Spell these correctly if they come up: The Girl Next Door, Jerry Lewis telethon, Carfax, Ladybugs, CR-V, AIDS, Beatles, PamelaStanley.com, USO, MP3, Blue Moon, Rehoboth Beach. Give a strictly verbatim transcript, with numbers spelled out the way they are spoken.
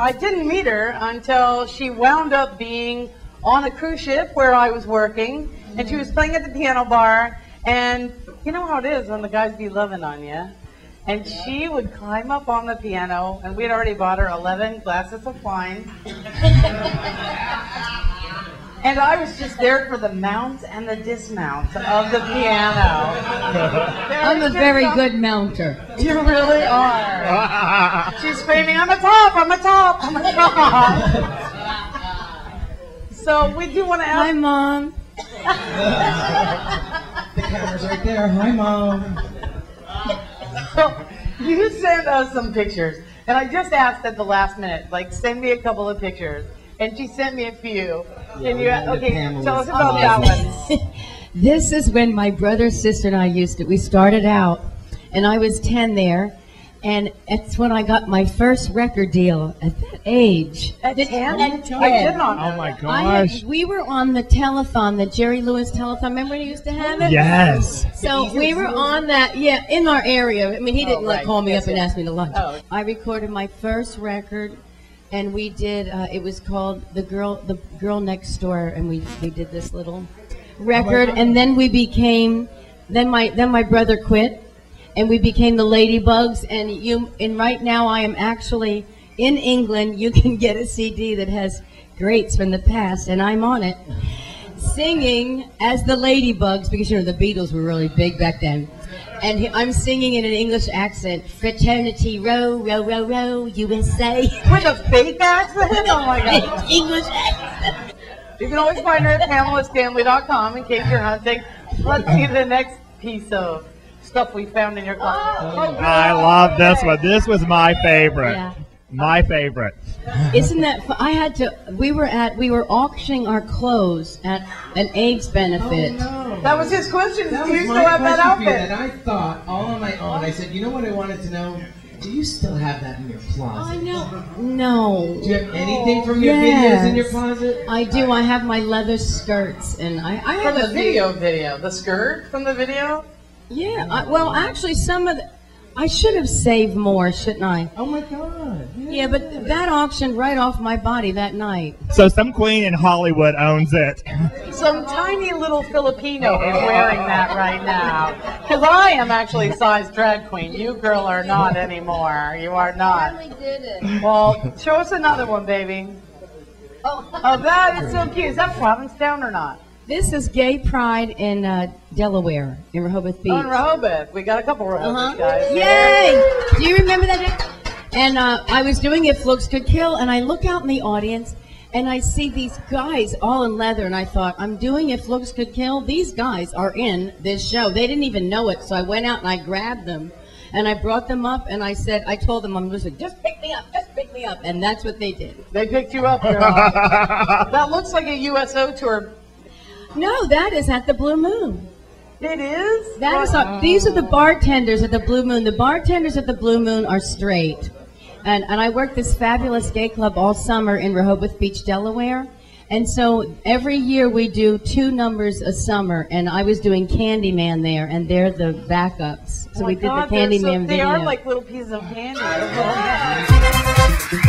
I didn't meet her until she wound up being on a cruise ship where I was working, mm-hmm. and she was playing at the piano bar, and you know how it is when the guys be loving on you. And yeah. she would climb up on the piano, and we'd already bought her eleven glasses of wine. And I was just there for the mount and the dismount of the piano. I'm a very some... good mounter. You really are. She's screaming, I'm a top, I'm a top, I'm a top. So we do want to ask... Hi, Mom. The camera's right there. Hi, Mom. So you sent us some pictures. And I just asked at the last minute, like, send me a couple of pictures. And she sent me a few. Yeah, and you, okay, tell us about that one. This is when my brother, sister, and I used to. We started out, and I was ten there, and that's when I got my first record deal at that age. At ten? At ten. I did not. Oh my gosh. Had, we were on the telethon, the Jerry Lewis telethon. Remember when he used to have it? Yes. So we were on that, yeah, in our area. I mean, he didn't oh, right. like, call me yes, up yes. and ask me to lunch. Oh. I recorded my first record. And we did, uh, it was called The Girl The Girl Next Door, and we, we did this little record, oh and then we became, then my then my brother quit, and we became the Ladybugs, and you and right now I am actually in England. You can get a C D that has greats from the past, and I'm on it, singing as the Ladybugs, because you know the Beatles were really big back then. And I'm singing in an English accent, Fraternity Row, Row, Row, Row, U S A. With a fake accent? Oh my God. English accent. You can always find her at Pamela Stanley dot com in case you're hunting. Let's see the next piece of stuff we found in your closet. Oh, oh, I love this one. This was my favorite. Yeah. My favorite. Isn't that, I had to, we were at, we were auctioning our clothes at an AIDS benefit. Oh, no. That was his question. That do you still have that outfit? And I thought all on my own, I said, you know what I wanted to know? Do you still have that in your closet? I know. No. Do you have anything from your yes. videos in your closet? I do. I have my leather skirts and I, I have from the a video video. The skirt from the video? Yeah. I, well, actually some of the, I should have saved more, shouldn't I? Oh my God. Yeah. yeah, but that auctioned right off my body that night. So some queen in Hollywood owns it. Some tiny little Filipino is wearing that right now. Because I am actually size drag queen. You girl are not anymore. You are not. I finally did it. Well, show us another one, baby. Oh, oh that is so cute. Is that Provincetown or not? This is Gay Pride in uh, Delaware, in Rehoboth Beach. Oh, in Rehoboth. We got a couple Rehoboth uh-huh. guys. Yay! Do you remember that? And uh, I was doing If Looks Could Kill, and I look out in the audience, and I see these guys all in leather, and I thought, I'm doing If Looks Could Kill. These guys are in this show. They didn't even know it, so I went out and I grabbed them, and I brought them up, and I said, I told them, I'm just like, just pick me up, just pick me up, and that's what they did. They picked you up, girl. That looks like a U S O tour. No, that is at the Blue Moon. It is? That wow. is our, these are the bartenders at the Blue Moon. The bartenders at the Blue Moon are straight. And, and I worked this fabulous gay club all summer in Rehoboth Beach, Delaware. And so every year we do two numbers a summer. And I was doing Candyman there, and they're the backups. So oh we did God, the Candyman so, video. They are like little pieces of candy.